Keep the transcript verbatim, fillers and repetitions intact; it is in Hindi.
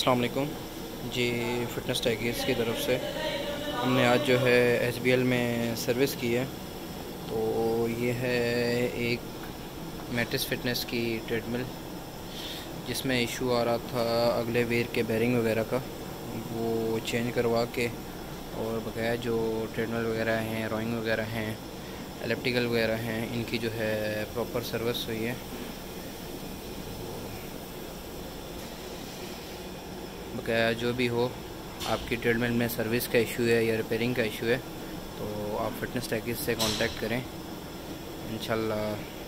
अस्सलाम वालेकुम जी। फिटनेस टेकीज़ की तरफ से हमने आज जो है एच बी एल में सर्विस की है। तो ये है एक मैट्रिक्स फिटनेस की ट्रेडमिल, जिसमें इशू आ रहा था अगले वेयर के बेरिंग वगैरह का, वो चेंज करवा के और बगैर जो ट्रेडमिल वगैरह हैं, रोइंग वगैरह हैं, एलिप्टिकल वगैरह हैं, इनकी जो है प्रॉपर सर्विस हुई है। बकाया जो भी हो आपकी ट्रेडमिल में सर्विस का इशू है या रिपेयरिंग का इशू है तो आप फिटनेस टेकीज़ से कांटेक्ट करें। इंशाल्लाह।